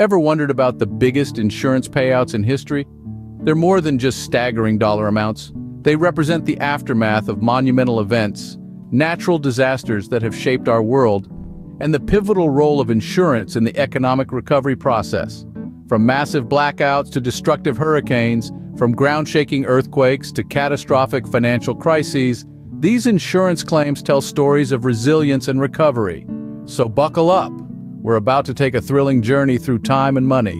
Ever wondered about the biggest insurance payouts in history? They're more than just staggering dollar amounts. They represent the aftermath of monumental events, natural disasters that have shaped our world, and the pivotal role of insurance in the economic recovery process. From massive blackouts to destructive hurricanes, from ground-shaking earthquakes to catastrophic financial crises, these insurance claims tell stories of resilience and recovery. So buckle up. We're about to take a thrilling journey through time and money.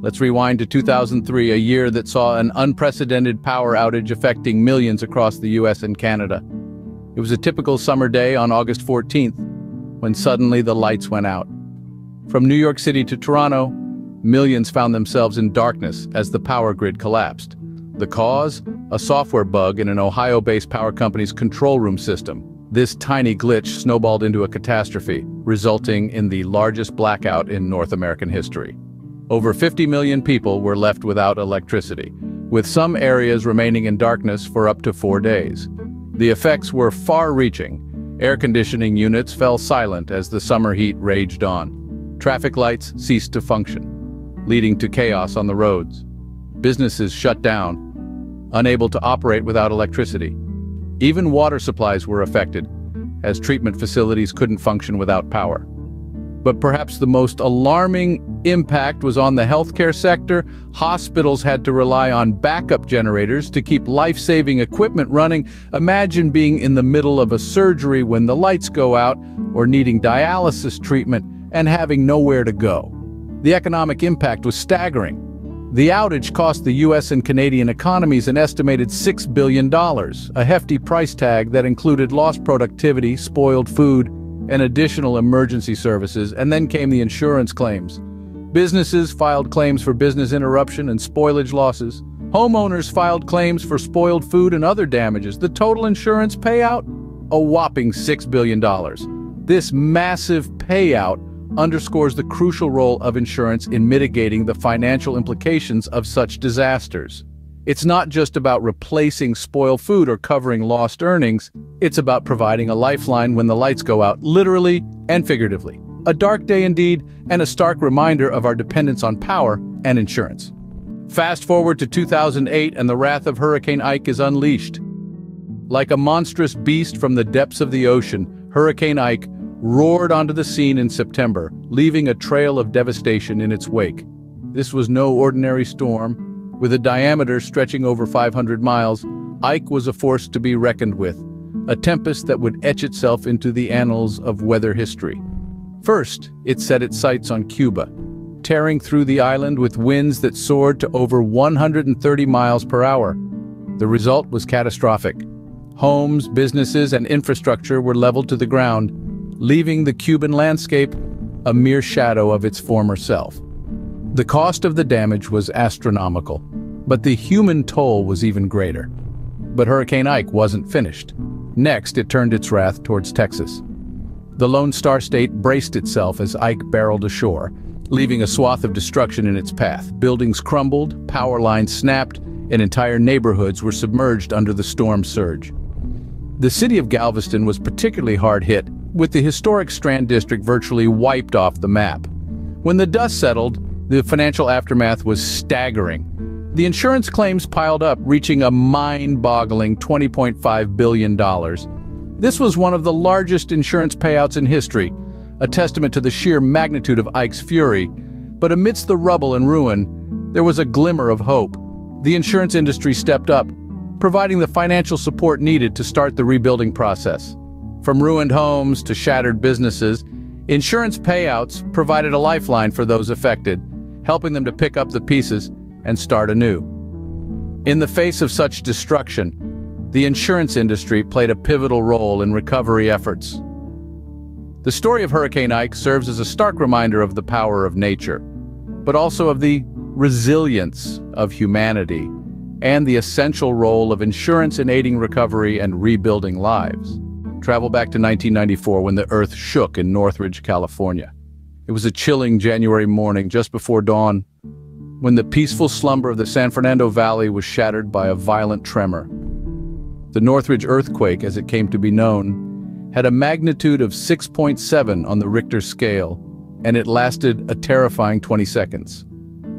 Let's rewind to 2003, a year that saw an unprecedented power outage affecting millions across the US and Canada. It was a typical summer day on August 14th, when suddenly the lights went out. From New York City to Toronto, millions found themselves in darkness as the power grid collapsed. The cause? A software bug in an Ohio-based power company's control room system. This tiny glitch snowballed into a catastrophe, resulting in the largest blackout in North American history. Over 50 million people were left without electricity, with some areas remaining in darkness for up to 4 days. The effects were far-reaching. Air conditioning units fell silent as the summer heat raged on. Traffic lights ceased to function, leading to chaos on the roads. Businesses shut down, unable to operate without electricity. Even water supplies were affected, as treatment facilities couldn't function without power. But perhaps the most alarming impact was on the healthcare sector. Hospitals had to rely on backup generators to keep life-saving equipment running. Imagine being in the middle of a surgery when the lights go out, or needing dialysis treatment and having nowhere to go. The economic impact was staggering. The outage cost the US and Canadian economies an estimated $6 billion, a hefty price tag that included lost productivity, spoiled food, and additional emergency services. And then came the insurance claims. Businesses filed claims for business interruption and spoilage losses. Homeowners filed claims for spoiled food and other damages. The total insurance payout? A whopping $6 billion. This massive payout underscores the crucial role of insurance in mitigating the financial implications of such disasters. It's not just about replacing spoiled food or covering lost earnings, it's about providing a lifeline when the lights go out, literally and figuratively. A dark day indeed, and a stark reminder of our dependence on power and insurance. Fast forward to 2008 and the wrath of Hurricane Ike is unleashed. Like a monstrous beast from the depths of the ocean, Hurricane Ike roared onto the scene in September, leaving a trail of devastation in its wake. This was no ordinary storm. With a diameter stretching over 500 miles, Ike was a force to be reckoned with, a tempest that would etch itself into the annals of weather history. First, it set its sights on Cuba, tearing through the island with winds that soared to over 130 miles per hour. The result was catastrophic. Homes, businesses, and infrastructure were leveled to the ground, leaving the Cuban landscape a mere shadow of its former self. The cost of the damage was astronomical, but the human toll was even greater. But Hurricane Ike wasn't finished. Next, it turned its wrath towards Texas. The Lone Star State braced itself as Ike barreled ashore, leaving a swath of destruction in its path. Buildings crumbled, power lines snapped, and entire neighborhoods were submerged under the storm surge. The city of Galveston was particularly hard hit, with the historic Strand District virtually wiped off the map. When the dust settled, the financial aftermath was staggering. The insurance claims piled up, reaching a mind-boggling $20.5 billion. This was one of the largest insurance payouts in history, a testament to the sheer magnitude of Ike's fury. But amidst the rubble and ruin, there was a glimmer of hope. The insurance industry stepped up, providing the financial support needed to start the rebuilding process. From ruined homes to shattered businesses, insurance payouts provided a lifeline for those affected, helping them to pick up the pieces and start anew. In the face of such destruction, the insurance industry played a pivotal role in recovery efforts. The story of Hurricane Ike serves as a stark reminder of the power of nature, but also of the resilience of humanity and the essential role of insurance in aiding recovery and rebuilding lives. Travel back to 1994 when the earth shook in Northridge, California. It was a chilling January morning just before dawn when the peaceful slumber of the San Fernando Valley was shattered by a violent tremor. The Northridge earthquake, as it came to be known, had a magnitude of 6.7 on the Richter scale, and it lasted a terrifying 20 seconds.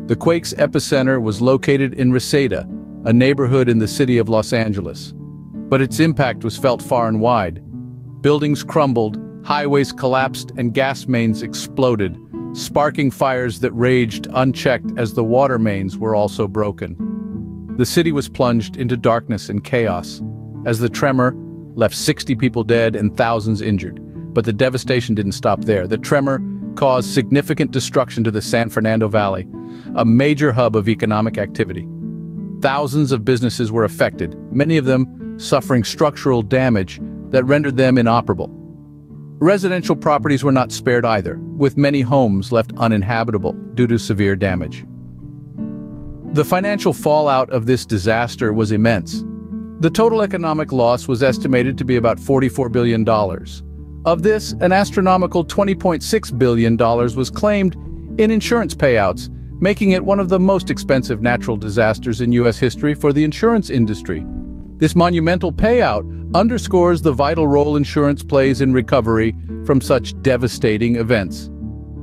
The quake's epicenter was located in Reseda, a neighborhood in the city of Los Angeles. But its impact was felt far and wide. Buildings crumbled, highways collapsed, and gas mains exploded, sparking fires that raged unchecked as the water mains were also broken. The city was plunged into darkness and chaos, as the tremor left 60 people dead and thousands injured. But the devastation didn't stop there. The tremor caused significant destruction to the San Fernando Valley, a major hub of economic activity. Thousands of businesses were affected, many of them suffering structural damage that rendered them inoperable. Residential properties were not spared either, with many homes left uninhabitable due to severe damage. The financial fallout of this disaster was immense. The total economic loss was estimated to be about $44 billion. Of this, an astronomical $20.6 billion was claimed in insurance payouts, making it one of the most expensive natural disasters in U.S. history for the insurance industry. This monumental payout underscores the vital role insurance plays in recovery from such devastating events.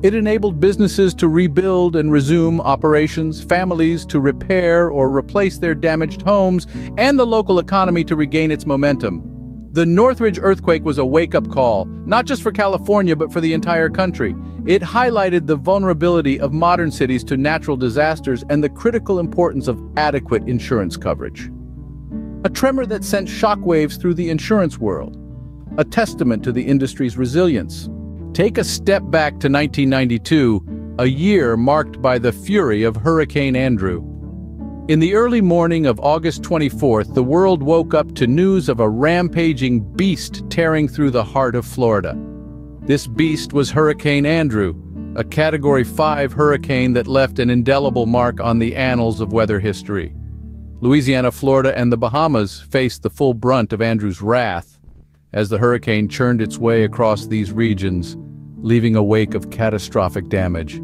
It enabled businesses to rebuild and resume operations, families to repair or replace their damaged homes, and the local economy to regain its momentum. The Northridge earthquake was a wake-up call, not just for California but for the entire country. It highlighted the vulnerability of modern cities to natural disasters and the critical importance of adequate insurance coverage. A tremor that sent shockwaves through the insurance world, a testament to the industry's resilience. Take a step back to 1992, a year marked by the fury of Hurricane Andrew. In the early morning of August 24th, the world woke up to news of a rampaging beast tearing through the heart of Florida. This beast was Hurricane Andrew, a Category 5 hurricane that left an indelible mark on the annals of weather history. Louisiana, Florida, and the Bahamas faced the full brunt of Andrew's wrath as the hurricane churned its way across these regions, leaving a wake of catastrophic damage.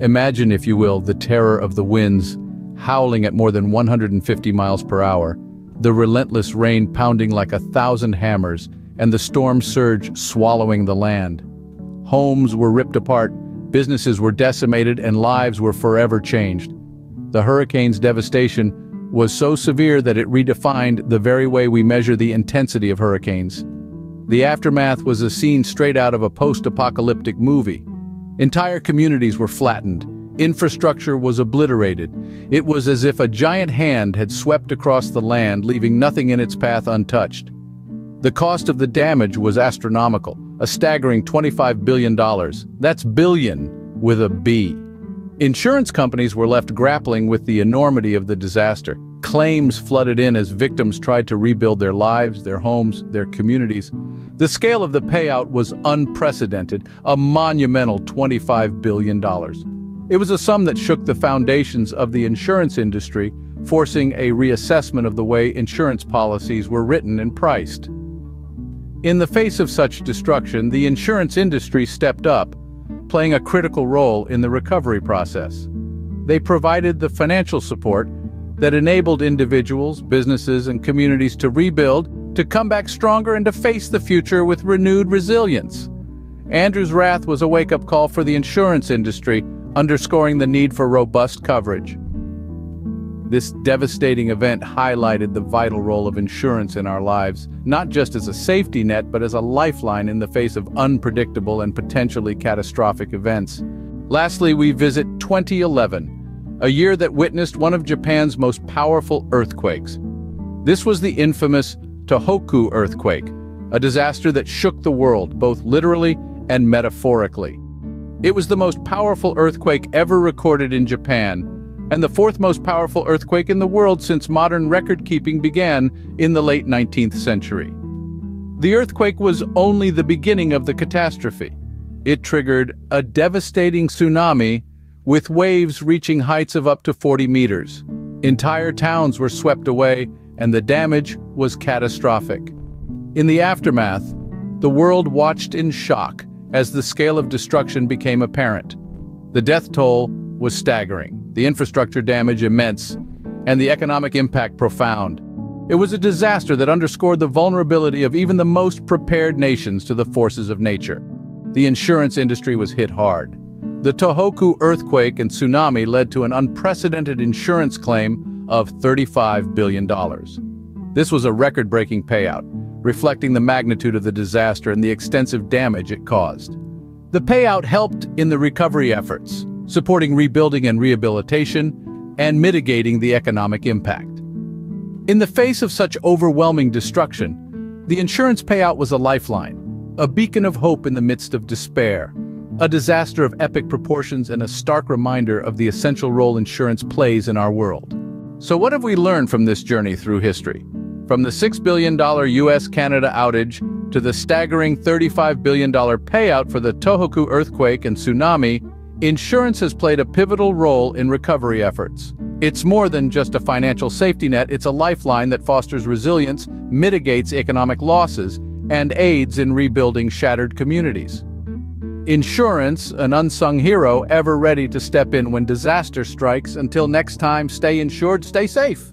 Imagine, if you will, the terror of the winds howling at more than 150 miles per hour, the relentless rain pounding like 1,000 hammers, and the storm surge swallowing the land. Homes were ripped apart, businesses were decimated, and lives were forever changed. The hurricane's devastation was so severe that it redefined the very way we measure the intensity of hurricanes. The aftermath was a scene straight out of a post-apocalyptic movie. Entire communities were flattened, infrastructure was obliterated. It was as if a giant hand had swept across the land, leaving nothing in its path untouched. The cost of the damage was astronomical, a staggering $25 billion. That's billion with a B. Insurance companies were left grappling with the enormity of the disaster. Claims flooded in as victims tried to rebuild their lives, their homes, their communities. The scale of the payout was unprecedented, a monumental $25 billion. It was a sum that shook the foundations of the insurance industry, forcing a reassessment of the way insurance policies were written and priced. In the face of such destruction, the insurance industry stepped up, playing a critical role in the recovery process. They provided the financial support that enabled individuals, businesses, and communities to rebuild, to come back stronger, and to face the future with renewed resilience. Andrew's wrath was a wake-up call for the insurance industry, underscoring the need for robust coverage. This devastating event highlighted the vital role of insurance in our lives, not just as a safety net, but as a lifeline in the face of unpredictable and potentially catastrophic events. Lastly, we visit 2011, a year that witnessed one of Japan's most powerful earthquakes. This was the infamous Tohoku earthquake, a disaster that shook the world, both literally and metaphorically. It was the most powerful earthquake ever recorded in Japan, and the fourth most powerful earthquake in the world since modern record-keeping began in the late 19th century. The earthquake was only the beginning of the catastrophe. It triggered a devastating tsunami with waves reaching heights of up to 40 meters. Entire towns were swept away, and the damage was catastrophic. In the aftermath, the world watched in shock as the scale of destruction became apparent. The death toll was staggering, the infrastructure damage immense, and the economic impact profound. It was a disaster that underscored the vulnerability of even the most prepared nations to the forces of nature. The insurance industry was hit hard. The Tohoku earthquake and tsunami led to an unprecedented insurance claim of $35 billion. This was a record-breaking payout, reflecting the magnitude of the disaster and the extensive damage it caused. The payout helped in the recovery efforts, supporting rebuilding and rehabilitation, and mitigating the economic impact. In the face of such overwhelming destruction, the insurance payout was a lifeline, a beacon of hope in the midst of despair, a disaster of epic proportions and a stark reminder of the essential role insurance plays in our world. So what have we learned from this journey through history? From the $6 billion US-Canada outage to the staggering $35 billion payout for the Tohoku earthquake and tsunami, insurance has played a pivotal role in recovery efforts. It's more than just a financial safety net, it's a lifeline that fosters resilience, mitigates economic losses, and aids in rebuilding shattered communities. Insurance, an unsung hero, ever ready to step in when disaster strikes. Until next time, stay insured, stay safe.